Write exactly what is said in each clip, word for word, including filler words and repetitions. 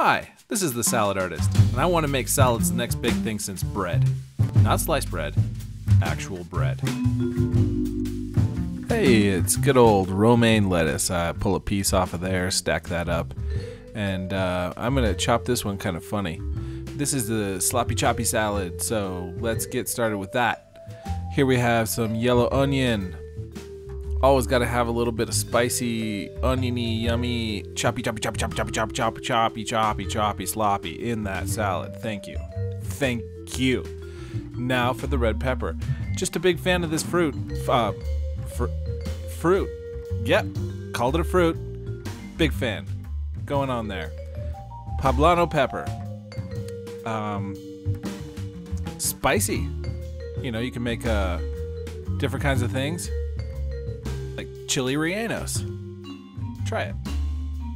Hi, this is The Salad Artist, and I want to make salads the next big thing since bread. Not sliced bread, actual bread. Hey, it's good old romaine lettuce. I pull a piece off of there, stack that up, and uh, I'm going to chop this one kind of funny. This is the sloppy choppy salad, so let's get started with that. Here we have some yellow onion. Always got to have a little bit of spicy, oniony, yummy, choppy, choppy, choppy, choppy, choppy, choppy, choppy, choppy, choppy, choppy, sloppy in that salad. Thank you. Thank you. Now for the red pepper. Just a big fan of this fruit. Uh, fr fruit. Yep. Called it a fruit. Big fan. Going on there. Poblano pepper. Um, spicy. You know, you can make uh, different kinds of things. Chili rellenos. Try it.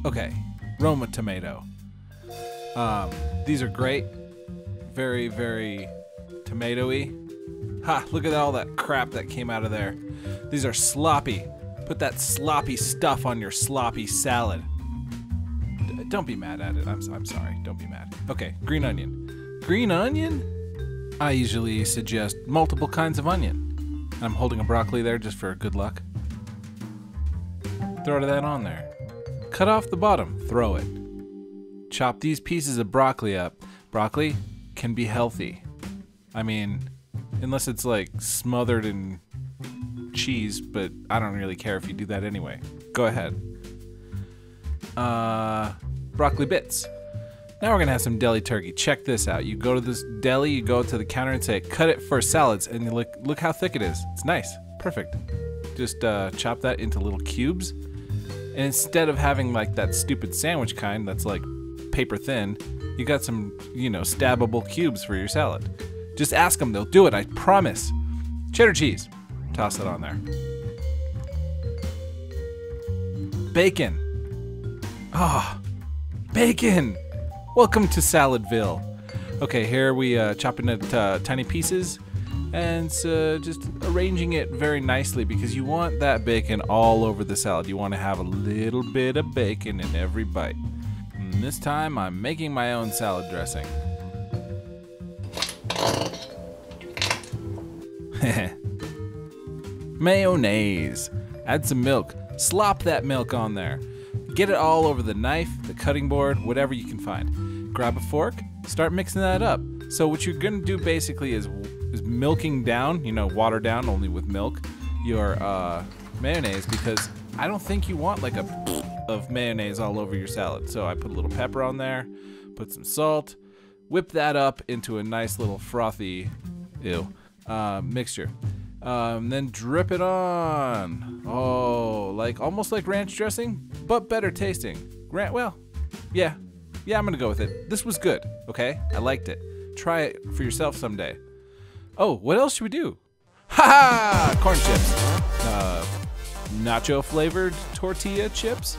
Okay. Roma tomato. Um, these are great. Very, very tomato-y. Ha! Look at all that crap that came out of there. These are sloppy. Put that sloppy stuff on your sloppy salad. D- don't be mad at it. I'm, I'm sorry. Don't be mad. Okay. Green onion. Green onion? I usually suggest multiple kinds of onion. I'm holding a broccoli there just for good luck. Throw that on there. Cut off the bottom, throw it. Chop these pieces of broccoli up. Broccoli can be healthy. I mean, unless it's like smothered in cheese, but I don't really care if you do that anyway. Go ahead. Uh, broccoli bits. Now we're gonna have some deli turkey. Check this out. You go to this deli, you go to the counter and say, cut it for salads, and you look, look how thick it is. It's nice, perfect. Just uh, chop that into little cubes. And instead of having like that stupid sandwich kind that's like paper thin, you got some, you know, stabbable cubes for your salad. Just ask them, they'll do it, I promise. Cheddar cheese, toss it on there. Bacon. Ah, oh, bacon. Welcome to Saladville. Okay, here we uh, chopping it uh, tiny pieces and uh, just arranging it very nicely because you want that bacon all over the salad. You want to have a little bit of bacon in every bite. And this time I'm making my own salad dressing. Mayonnaise. Add some milk. Slop that milk on there. Get it all over the knife, the cutting board, whatever you can find. Grab a fork, start mixing that up. So what you're gonna do basically is is milking down, you know, water down only with milk, your uh, mayonnaise, because I don't think you want like a of mayonnaise all over your salad. So I put a little pepper on there, put some salt, whip that up into a nice little frothy, ew, uh, mixture. Um, then drip it on. Oh, like almost like ranch dressing, but better tasting. Ran well, yeah, yeah, I'm gonna go with it. This was good, okay? I liked it. Try it for yourself someday. Oh, what else should we do? Ha ha! Corn chips. Uh, nacho flavored tortilla chips?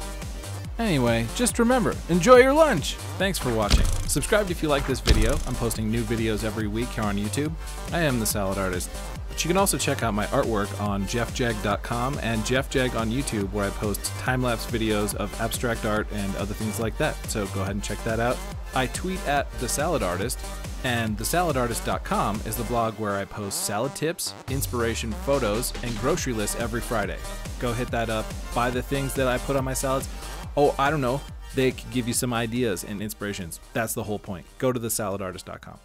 Anyway, just remember, enjoy your lunch. Thanks for watching. Subscribe if you like this video. I'm posting new videos every week here on YouTube. I am The Salad Artist. But you can also check out my artwork on Jeff Jag dot com and JeffJag on YouTube, where I post time-lapse videos of abstract art and other things like that. So go ahead and check that out. I tweet at The Salad Artist. And the salad artist dot com is the blog where I post salad tips, inspiration photos, and grocery lists every Friday. Go hit that up, buy the things that I put on my salads. Oh, I don't know, they could give you some ideas and inspirations. That's the whole point. Go to the salad artist dot com.